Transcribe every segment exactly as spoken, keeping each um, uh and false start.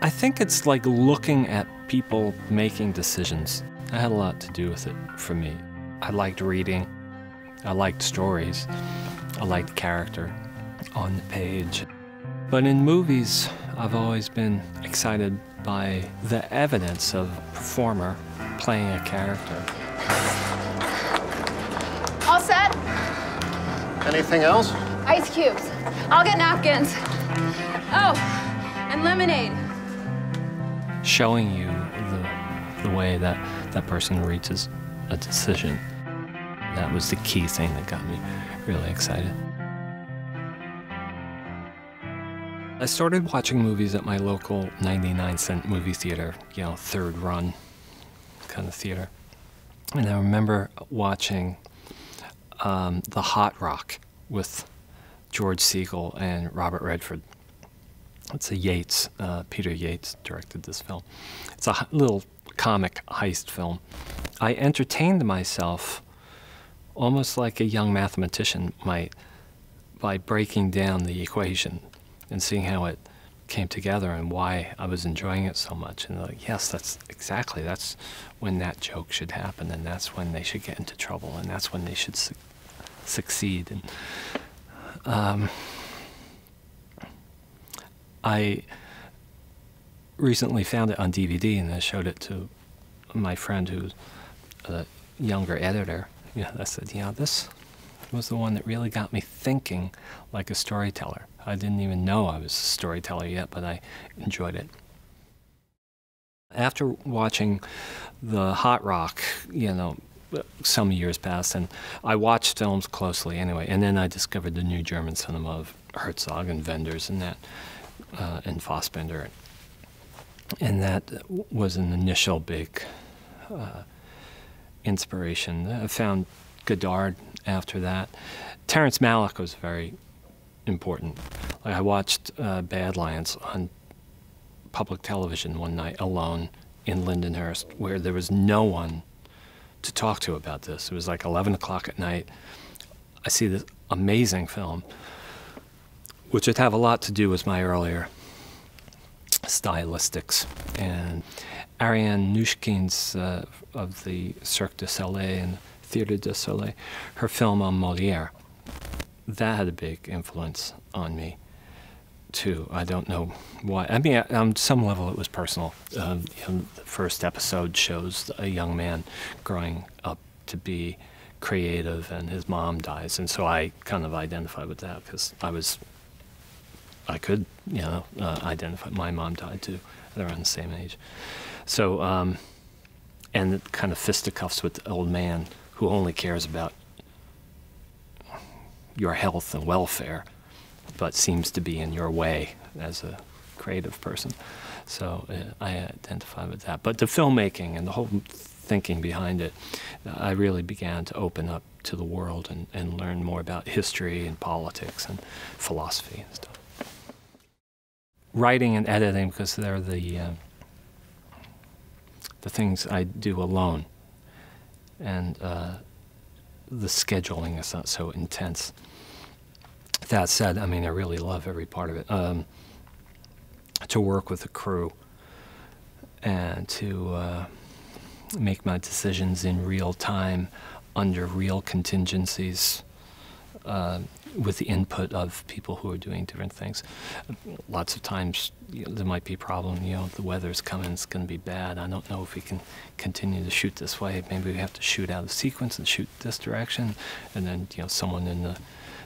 I think it's like looking at people making decisions. That had a lot to do with it for me. I liked reading. I liked stories. I liked character on the page. But in movies, I've always been excited by the evidence of a performer playing a character. All set? Anything else? Ice cubes. I'll get napkins. Oh, and lemonade. Showing you the, the way that that person reaches a decision. That was the key thing that got me really excited. I started watching movies at my local ninety-nine cent movie theater, you know, third run kind of theater. And I remember watching um, The Hot Rock with George Segal and Robert Redford. It's a Yates, uh, Peter Yates directed this film. It's a little comic heist film. I entertained myself almost like a young mathematician might by breaking down the equation and seeing how it came together and why I was enjoying it so much. And like, yes, that's exactly, that's when that joke should happen, and that's when they should get into trouble, and that's when they should su succeed. And um, I recently found it on D V D, and I showed it to my friend who's a younger editor. You know, I said, you know, this was the one that really got me thinking like a storyteller. I didn't even know I was a storyteller yet, but I enjoyed it. After watching The Hot Rock, you know, some years passed, and I watched films closely anyway, and then I discovered the new German cinema of Herzog and Wenders and that, uh, and Fassbender, and that was an initial big uh, inspiration. I found Godard after that. Terrence Malick was very important. Like, I watched uh, Badlands on public television one night alone in Lindenhurst, where there was no one to talk to about this. It was like eleven o'clock at night. I see this amazing film, which would have a lot to do with my earlier stylistics. And Ariane Nuschkin's uh, of the Cirque de Soleil and Theatre de Soleil, her film on Molière, that had a big influence on me, too. I don't know why. I mean, on some level, it was personal. Um, you know, the first episode shows a young man growing up to be creative, and his mom dies, and so I kind of identify with that because I was, I could, you know, uh, identify. My mom died too. They're around the same age, so um, and it kind of fisticuffs with the old man who only cares about your health and welfare, but seems to be in your way as a creative person. So uh, I identify with that. But the filmmaking and the whole thinking behind it, uh, I really began to open up to the world and, and learn more about history and politics and philosophy and stuff. Writing and editing, because they're the, uh, the things I do alone. And uh, the scheduling is not so intense. That said, I mean, I really love every part of it. Um, to work with a crew and to uh, make my decisions in real time under real contingencies uh, with the input of people who are doing different things. Lots of times, you know, there might be a problem. You know, the weather's coming, it's going to be bad. I don't know if we can continue to shoot this way. Maybe we have to shoot out of sequence and shoot this direction. And then, you know, someone in the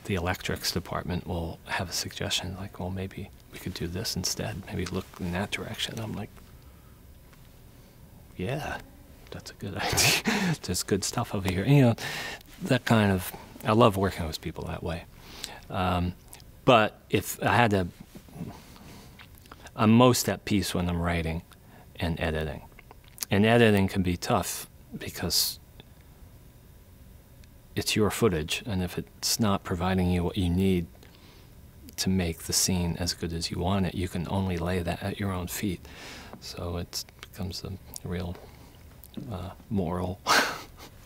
the electrics department will have a suggestion, like, well, maybe we could do this instead, maybe look in that direction. I'm like, yeah, that's a good idea. There's good stuff over here. And, you know, that kind of, I love working with people that way. Um, but if I had to, I'm most at peace when I'm writing and editing. And editing can be tough because it's your footage, and if it's not providing you what you need to make the scene as good as you want it, you can only lay that at your own feet. So it becomes a real uh, moral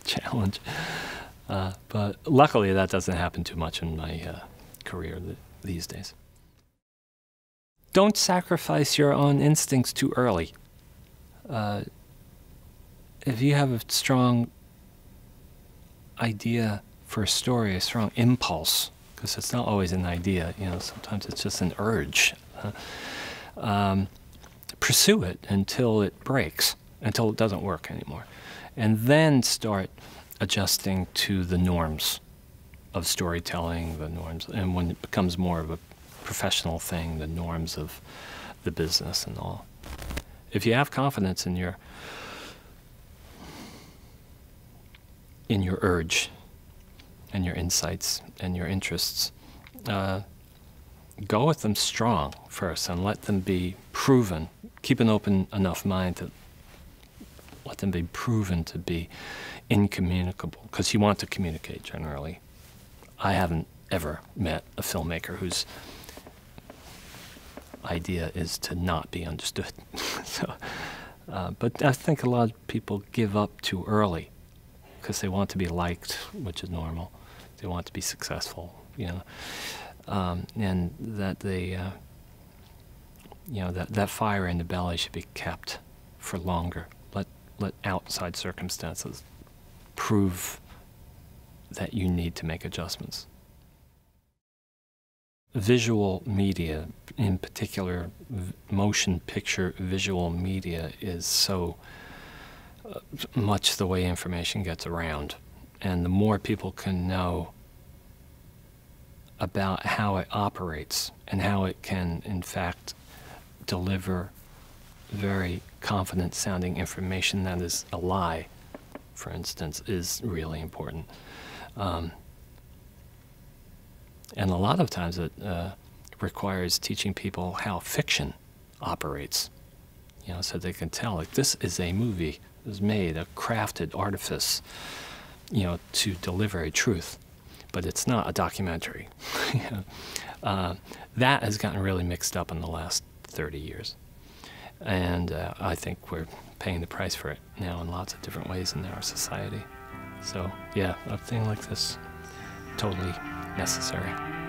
challenge. Uh, but luckily, that doesn't happen too much in my uh, career th these days. don't sacrifice your own instincts too early. Uh, if you have a strong idea for a story, a strong impulse, because it's not always an idea, you know, sometimes it's just an urge. Uh, um, pursue it until it breaks, until it doesn't work anymore. And then start adjusting to the norms of storytelling, the norms, and when it becomes more of a professional thing, the norms of the business and all. If you have confidence in your in your urge and your insights and your interests, uh, go with them strong first and let them be proven. Keep an open enough mind to let them be proven to be incommunicable, because you want to communicate generally. I haven't ever met a filmmaker who's idea is to not be understood. so, uh, but I think a lot of people give up too early because they want to be liked, which is normal. They want to be successful, you know, um, and that they, uh, you know, that that fire in the belly should be kept for longer. Let let outside circumstances prove that you need to make adjustments. Visual media, in particular motion picture visual media, is so uh, much the way information gets around. And the more people can know about how it operates and how it can, in fact, deliver very confident-sounding information that is a lie, for instance, is really important. Um, And a lot of times it uh, requires teaching people how fiction operates, you know, so they can tell, like, this is a movie, it was made, a crafted artifice, you know, to deliver a truth, but it's not a documentary. you know? uh, that has gotten really mixed up in the last thirty years. And uh, I think we're paying the price for it now in lots of different ways in our society. So, yeah, a thing like this, totally necessary.